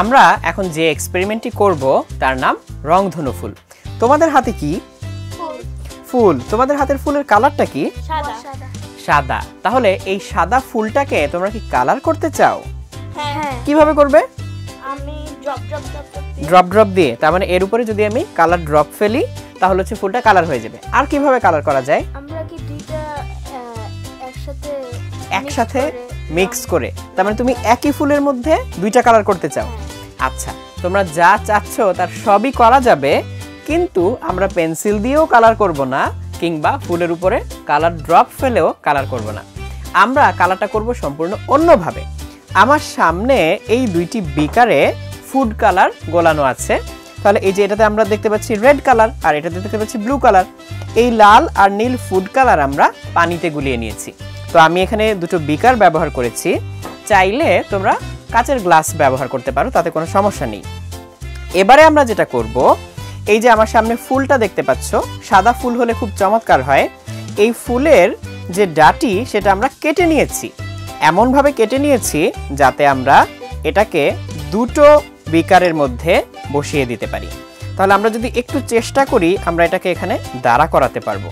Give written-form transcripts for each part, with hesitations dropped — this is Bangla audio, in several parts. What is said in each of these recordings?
আমরা এখন যে এক্সপেরিমেন্টটি করব তার নাম রংধনু ফুল। তোমাদের হাতে কি ফুল, তোমাদের হাতের ফুলের কালারটা কি? সাদা। সাদা। তাহলে এই সাদা ফুলটাকে তোমরা কি কালার করতে চাও? হ্যাঁ। কিভাবে করবে? আমি ড্রপ দিয়ে, তার মানে এর উপরে যদি আমি কালার ড্রপ ফেলি তাহলে হচ্ছে ফুলটা কালার হয়ে যাবে। আর কিভাবে কালার করা যায়? আমরা কি দুইটা একসাথে মিক্স করে, তার মানে তুমি একই ফুলের মধ্যে দুইটা কালার করতে চাও। আচ্ছা, তোমরা যা চাচ্ছ তার সবই করা যাবে, কিন্তু আমরা পেন্সিল দিয়েও কালার করব না, কিংবা ফুলের উপরে কালার ড্রপ ফেলেও কালার করব না। আমরা কালারটা করব সম্পূর্ণ অন্যভাবে। আমার সামনে এই দুইটি বিকারে ফুড কালার গোলানো আছে। তাহলে এই যে এটাতে আমরা দেখতে পাচ্ছি রেড কালার, আর এটাতে দেখতে পাচ্ছি ব্লু কালার। এই লাল আর নীল ফুড কালার আমরা পানিতে গুলিয়ে নিয়েছি। তো আমি এখানে দুটো বিকার ব্যবহার করেছি, চাইলে তোমরা কাচের গ্লাস ব্যবহার করতে পারো, তাতে কোনো সমস্যা নেই। এবারে আমরা যেটা করব, এই যে আমার সামনে ফুলটা দেখতে পাচ্ছ, সাদা ফুল হলে খুব চমৎকার হয়। এই ফুলের যে ডাঁটি সেটা আমরা কেটে নিয়েছি, এমনভাবে কেটে নিয়েছি যাতে আমরা এটাকে দুটো বিকারের মধ্যে বসিয়ে দিতে পারি। তাহলে আমরা যদি একটু চেষ্টা করি, আমরা এটাকে এখানে দাঁড়া করাতে পারবো।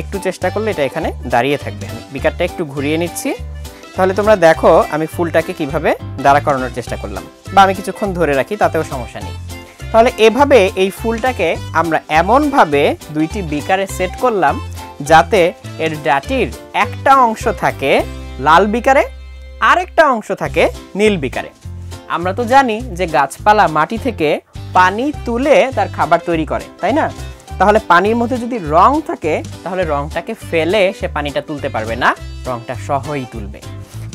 একটু চেষ্টা করলে এটা এখানে দাঁড়িয়ে থাকবে। আমি বিকারটা একটু ঘুরিয়ে নিচ্ছি, তাহলে তোমরা দেখো আমি ফুলটাকে কিভাবে দাঁড়া করানোর চেষ্টা করলাম, বা আমি কিছুক্ষণ ধরে রাখি তাতেও সমস্যা নেই। তাহলে এভাবে এই ফুলটাকে আমরা এমনভাবে দুইটি বিকারে সেট করলাম যাতে এর ডাঁটির একটা অংশ থাকে লাল বিকারে, আরেকটা অংশ থাকে নীল বিকারে। আমরা তো জানি যে গাছপালা মাটি থেকে পানি তুলে তার খাবার তৈরি করে, তাই না? তাহলে পানির মধ্যে যদি রং থাকে তাহলে রংটাকে ফেলে সে পানিটা তুলতে পারবে না, রংটা সহই তুলবে।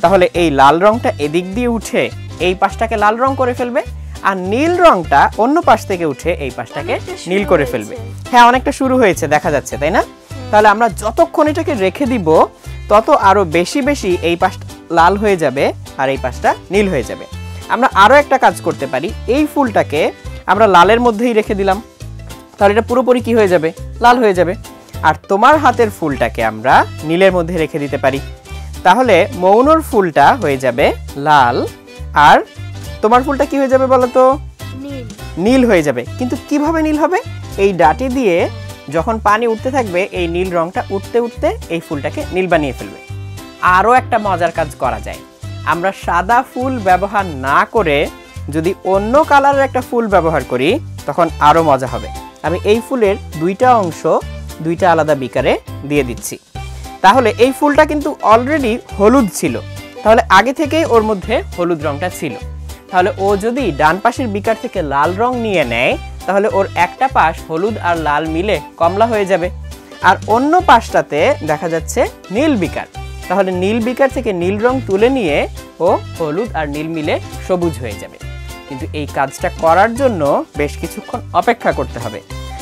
তাহলে এই লাল রংটা এদিক দিয়ে উঠে এই পাশটাকে লাল রং করে ফেলবে, আর নীল রংটা অন্য পাশ থেকে উঠে এই পাশটাকে নীল করে ফেলবে। হ্যাঁ, অনেকটা শুরু হয়েছে, দেখা যাচ্ছে, তাই না? তাহলে আমরা যতক্ষণ এটাকে রেখে দিব তত আরও বেশি বেশি এই পাশটা লাল হয়ে যাবে আর এই পাশটা নীল হয়ে যাবে। আমরা আরও একটা কাজ করতে পারি, এই ফুলটাকে আমরা লালের মধ্যেই রেখে দিলাম, তাহলে এটা পুরোপুরি কি হয়ে যাবে? লাল হয়ে যাবে। আর তোমার হাতের ফুলটাকে আমরা নীলের মধ্যে রেখে দিতে পারি, তাহলে মৌনর ফুলটা হয়ে যাবে লাল, আর তোমার ফুলটা কি হয়ে যাবে বলো তো? নীল হয়ে যাবে। কিন্তু কিভাবে নীল হবে? এই ডাঁটি দিয়ে যখন পানি উঠতে থাকবে এই নীল রংটা উঠতে উঠতে এই ফুলটাকে নীল বানিয়ে ফেলবে। আরও একটা মজার কাজ করা যায়, আমরা সাদা ফুল ব্যবহার না করে যদি অন্য কালারের একটা ফুল ব্যবহার করি তখন আরও মজা হবে। আমি এই ফুলের দুইটা অংশ দুইটা আলাদা বিকারে দিয়ে দিচ্ছি। তাহলে এই ফুলটা কিন্তু অলরেডি হলুদ ছিল, তাহলে আগে থেকেই ওর মধ্যে হলুদ রংটা ছিল। তাহলে ও যদি ডান পাশের বিকার থেকে লাল রং নিয়ে নেয় তাহলে ওর একটা পাশ হলুদ আর লাল মিলে কমলা হয়ে যাবে, আর অন্য পাশটাতে দেখা যাচ্ছে নীল বিকার, তাহলে নীল বিকার থেকে নীল রং তুলে নিয়ে ও হলুদ আর নীল মিলে সবুজ হয়ে যাবে। কিন্তু এই কাজটা করার জন্য বেশ কিছুক্ষণ অপেক্ষা করতে হবে।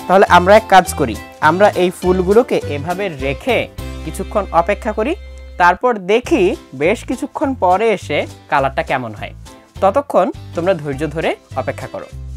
তাহলে আমরা এক কাজ করি, আমরা এই ফুলগুলোকে এভাবে রেখে কিছুক্ষণ অপেক্ষা করি, তারপর দেখি বেশ কিছুক্ষণ পরে এসে কালারটা কেমন হয়। ততক্ষণ তোমরা ধৈর্য ধরে অপেক্ষা করো।